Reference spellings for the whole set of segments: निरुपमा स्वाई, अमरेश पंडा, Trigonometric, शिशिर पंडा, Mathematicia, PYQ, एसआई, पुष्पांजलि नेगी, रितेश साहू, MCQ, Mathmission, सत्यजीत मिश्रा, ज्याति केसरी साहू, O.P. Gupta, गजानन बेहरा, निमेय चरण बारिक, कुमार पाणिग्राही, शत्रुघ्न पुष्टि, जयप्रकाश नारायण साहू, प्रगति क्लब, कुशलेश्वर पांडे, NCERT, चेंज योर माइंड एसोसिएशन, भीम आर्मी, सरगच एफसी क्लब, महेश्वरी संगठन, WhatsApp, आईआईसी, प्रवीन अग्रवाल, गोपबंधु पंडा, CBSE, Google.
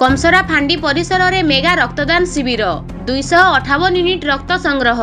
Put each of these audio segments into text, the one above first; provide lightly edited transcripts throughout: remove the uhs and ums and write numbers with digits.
कमसरा फांडी परिसर में मेगा रक्तदान शिविर 258 यूनिट रक्त संग्रह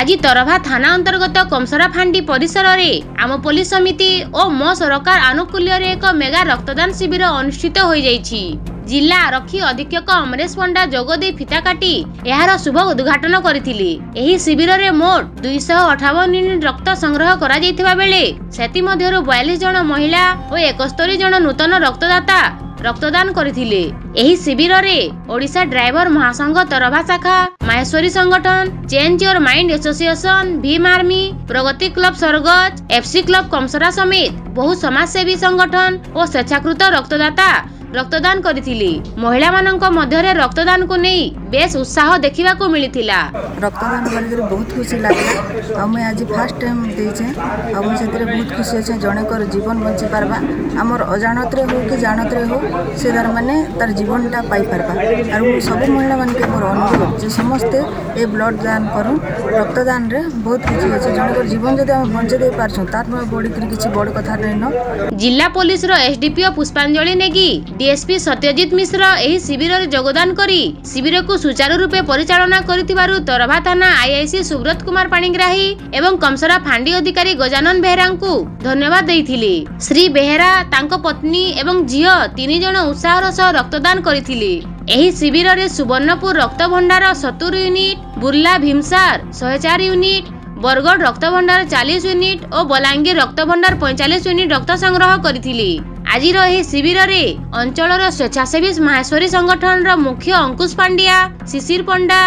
आज तरभा थाना अंतर्गत कमसरा फांडी परिसर में आम पुलिस समिति और मो सरकार आनुकूल्य एक मेगा रक्तदान शिविर अनुष्ठित हो जाइछि। जिला आरक्षी अधीक्षक अमरेश पंडा जोगदे फिता काटी यार शुभ उद्घाटन करथिले। एही शिविर में मोट 258 यूनिट रक्त संग्रह करा जायथिबा बेले सेति मध्यरु 42 जन महिला और 71 जन नूतन रक्तदाता रक्तदान करथिले। एही शिविर में ओडिशा ड्राइवर महासंघ तरभा शाखा, महेश्वरी संगठन, चेंज योर माइंड एसोसिएशन, भीम आर्मी, प्रगति क्लब सरगच, एफसी क्लब Kamsara समेत बहु समाजसेवी संगठन और स्वेच्छाकृत रक्तदाता रक्तदान करथिले। महिला माननका मध्यरे रक्तदान को नहीं बेस उत्साह देखा मिलता। रक्तदान कर बहुत खुशी लगे। आम आज फास्ट टाइम देचे आम से बहुत खुशी अच्छे जनकर जीवन बची पार्बा। आमर अजाणतरे हो कि जानतरे हो से तार मैंने तार जीवनटा पाई पार्बा। और सब महिला मान के मोर अनुरोध जे समस्ते ये ब्लड दान करूँ। रक्तदान रे बहुत खुशी अच्छे जनकर जीवन जब आम बचे दे पार्छ तार बढ़कर किसी बड़ कथा नहीं। जिला पुलिस एसडीपीओ पुष्पांजलि नेगी डीएसपी सत्यजीत मिश्रा एही शिविर रे योगदान करी शिविर को सुचारू रूपे परिचालना करितिबारु तरभा थाना आईआईसी सुब्रत कुमार पाणिग्राही एवं कमसरा फांडी अधिकारी गजानन बेहरा को धन्यवाद देथिले। श्री बेहरा तांको पत्नी एवं झियो 3 जण उत्साहर सह रक्तदान करितिले। एही शिविर रे सुवर्णपुर रक्त भंडार 70 यूनिट, बुर्ला भीमसार 104 यूनिट, बरगढ़ रक्त भंडार 40 यूनिट और बलांगीर रक्त भंडार 45 यूनिट रक्त संग्रह करितिले। आजिर एही शिविर में अंचलर स्वेच्छासेवी महेश्वरी संगठन मुख्य अंकुश पांडिया, शिशिर पंडा,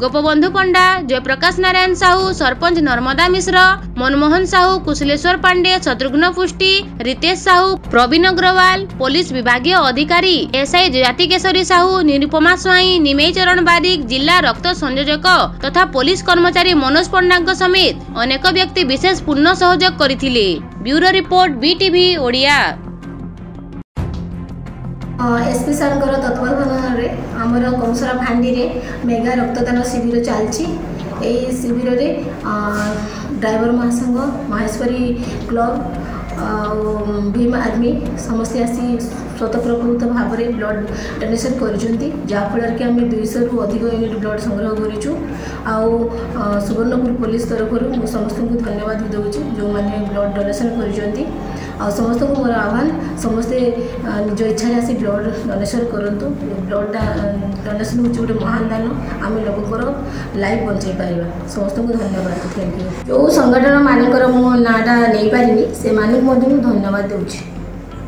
गोपबंधु पंडा, जयप्रकाश नारायण साहू, सरपंच नर्मदा मनमोहन साहु, कुशलेश्वर पांडे, शत्रुघ्न पुष्टि, रितेश साहू, प्रवीन अग्रवाल, पुलिस विभागीय अधिकारी एसआई ज्याति केसरी साहू, निरुपमा स्वाई, निमेय चरण बारिक, जिला रक्त संयोजक तथा पुलिस कर्मचारी मनोज पंडा समेत अनेक व्यक्ति विशेष पूर्ण सहयोग करथिले। Bureau report BTV Odia. SP sir तत्वावधान आमर कमसरा फांडी मेगा रक्तदान शिविर चलती। यही शिविर में ड्राइवर महासंघ, महेश्वरी क्लब, भीम आर्मी समस्ते आसी स्वतःप्रवृत्त भाव में ब्लड डोनेसन कराफल कि आम 200 रु अधिक यूनिट ब्लड संग्रह करूँ। आ सुवर्णपुर पुलिस तरफ मु समस्त को धन्यवाद दूँ जो मैंने ब्लड डोनेसन कर। आ समस्त को मोर आह्वान समस्ते निज इच्छा आसी ब्लड डोनेसन करूँ। ब्लड डोनेसन हूँ गोटे महान दान। आम लोकर लाइफ बचाई पार। समस्त को धन्यवाद। Thank you. जो संगठन मानकर मो नाटा नहीं पारिनी से मानक धन्यवाद दूँ।